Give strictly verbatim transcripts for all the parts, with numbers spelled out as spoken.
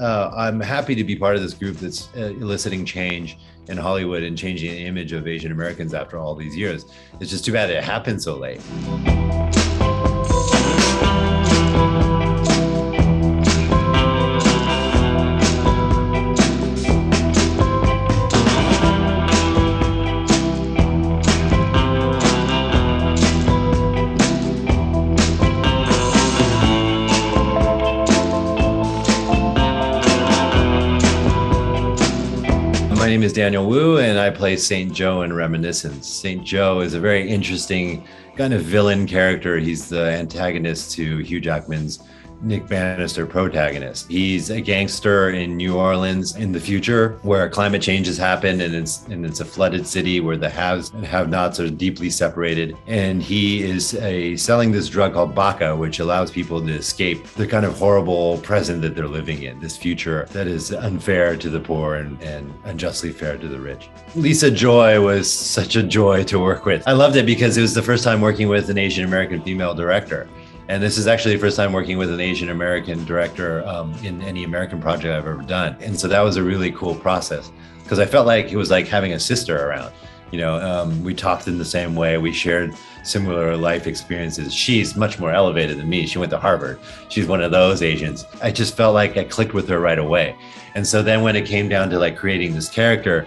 uh, I'm happy to be part of this group that's uh, eliciting change in Hollywood and changing the image of Asian Americans after all these years. It's just too bad it happened so late. My name is Daniel Wu, and I play Saint Joe in Reminiscence. Saint Joe is a very interesting kind of villain character. He's the antagonist to Hugh Jackman's Nick Bannister protagonist. He's a gangster in New Orleans in the future, where climate change has happened, and it's and it's a flooded city where the haves and have-nots are deeply separated. And he is a, selling this drug called Baca, which allows people to escape the kind of horrible present that they're living in, this future that is unfair to the poor and, and unjustly fair to the rich. Lisa Joy was such a joy to work with. I loved it because it was the first time working with an Asian American female director. And this is actually the first time working with an Asian American director um, in any American project I've ever done. And so that was a really cool process because I felt like it was like having a sister around. You know, um, we talked in the same way. We shared similar life experiences. She's much more elevated than me. She went to Harvard. She's one of those Asians. I just felt like I clicked with her right away. And so then when it came down to like creating this character,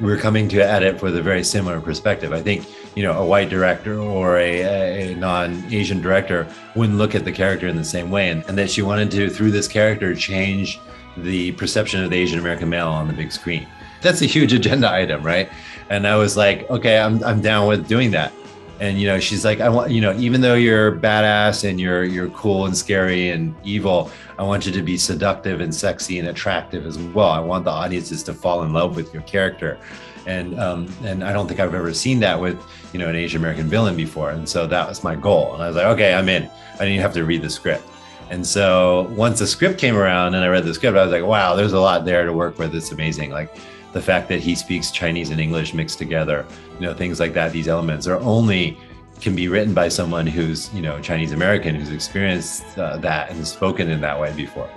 we're coming to at it with a very similar perspective. I think, you know, a white director or a, a non-Asian director wouldn't look at the character in the same way. And, and that she wanted to, through this character, change the perception of the Asian American male on the big screen. That's a huge agenda item, right? And I was like, okay, I'm, I'm down with doing that. And, you know, she's like, I want, you know, even though you're badass and you're, you're cool and scary and evil, I want you to be seductive and sexy and attractive as well. I want the audiences to fall in love with your character. And, um, and I don't think I've ever seen that with, you know, an Asian American villain before. And so that was my goal. And I was like, okay, I'm in. I didn't even have to read the script. And so once the script came around and I read the script, I was like, wow, there's a lot there to work with. It's amazing. Like, the fact that he speaks Chinese and English mixed together, you know, things like that. These elements are only can be written by someone who's, you know, Chinese American, who's experienced uh, that and spoken in that way before,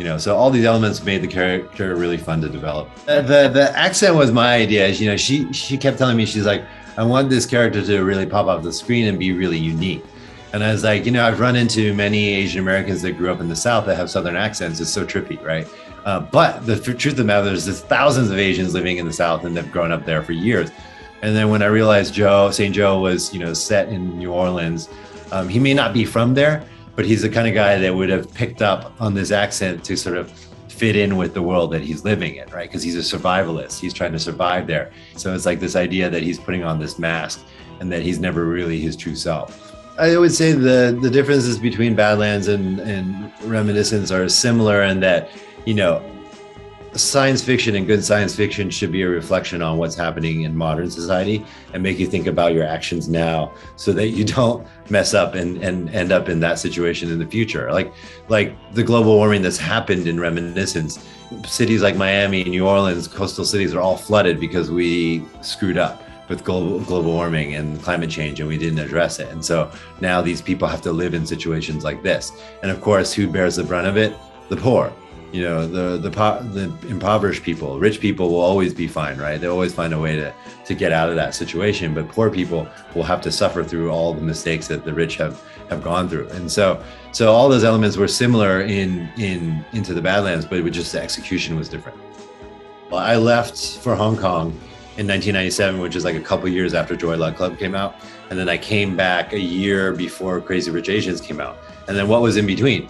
you know. So all these elements made the character really fun to develop. The the, the accent was my idea. You know, she she kept telling me, she's like, I want this character to really pop off the screen and be really unique. And I was like, you know, I've run into many Asian Americans that grew up in the South that have Southern accents. It's so trippy, right? Uh, but the truth of the matter is there's thousands of Asians living in the South and they've grown up there for years. And then when I realized Joe, Saint Joe was, you know, set in New Orleans, um, he may not be from there, but he's the kind of guy that would have picked up on this accent to sort of fit in with the world that he's living in, right? Because he's a survivalist. He's trying to survive there. So it's like this idea that he's putting on this mask and that he's never really his true self. I would say the, the differences between Badlands and, and Reminiscence are similar in that, you know, science fiction and good science fiction should be a reflection on what's happening in modern society and make you think about your actions now so that you don't mess up and, and end up in that situation in the future. Like, like the global warming that's happened in Reminiscence, cities like Miami, New Orleans, coastal cities are all flooded because we screwed up with global, global warming and climate change, and we didn't address it. And so now these people have to live in situations like this. And of course, who bears the brunt of it? The poor. You know, the, the the impoverished people. Rich people will always be fine, right? They always find a way to, to get out of that situation, but poor people will have to suffer through all the mistakes that the rich have, have gone through. And so so all those elements were similar in, in Into the Badlands, but it was just the execution was different. Well, I left for Hong Kong in nineteen ninety-seven, which is like a couple years after Joy Luck Club came out. And then I came back a year before Crazy Rich Asians came out. And then what was in between?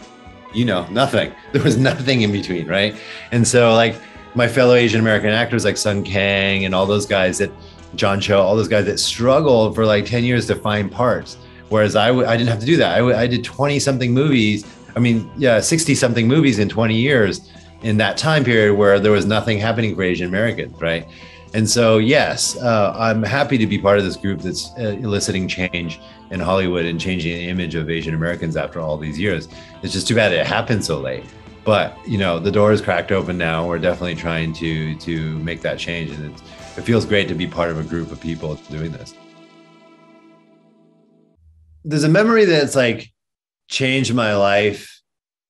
You know, nothing. There was nothing in between, right? And so like my fellow Asian American actors like Sun Kang and all those guys that, John Cho, all those guys that struggled for like ten years to find parts. Whereas I, w I didn't have to do that. I, w I did twenty something movies. I mean, yeah, sixty something movies in twenty years in that time period where there was nothing happening for Asian Americans, right? And so, yes, uh, I'm happy to be part of this group that's uh, eliciting change in Hollywood and changing the image of Asian Americans after all these years. It's just too bad it happened so late. But, you know, the door is cracked open now. We're definitely trying to, to make that change. And it's, it feels great to be part of a group of people doing this. There's a memory that's like changed my life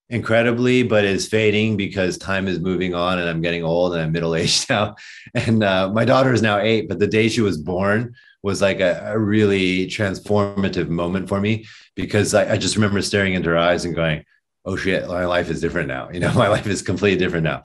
incredibly, but is fading because time is moving on and I'm getting old and I'm middle-aged now. And uh, my daughter is now eight, but the day she was born was like a, a really transformative moment for me, because I, I just remember staring into her eyes and going, oh shit, my life is different now. You know, my life is completely different now.